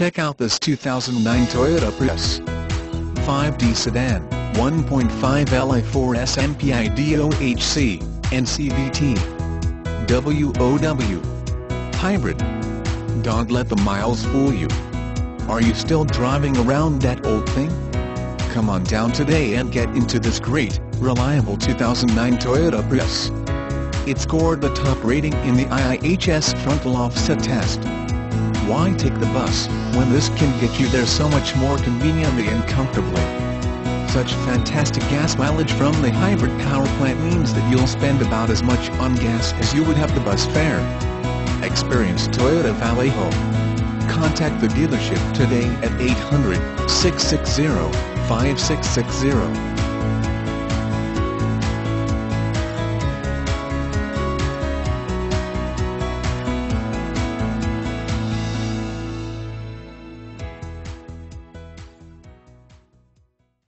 Check out this 2009 Toyota Prius 5D sedan, 1.5L i4S MPI DOHC, and CVT. WOW. Hybrid. Don't let the miles fool you. Are you still driving around that old thing? Come on down today and get into this great, reliable 2009 Toyota Prius. It scored the top rating in the IIHS frontal offset test. Why take the bus, when this can get you there so much more conveniently and comfortably? Such fantastic gas mileage from the hybrid power plant means that you'll spend about as much on gas as you would have the bus fare. Experience Toyota Vallejo. Contact the dealership today at 800-660-5660.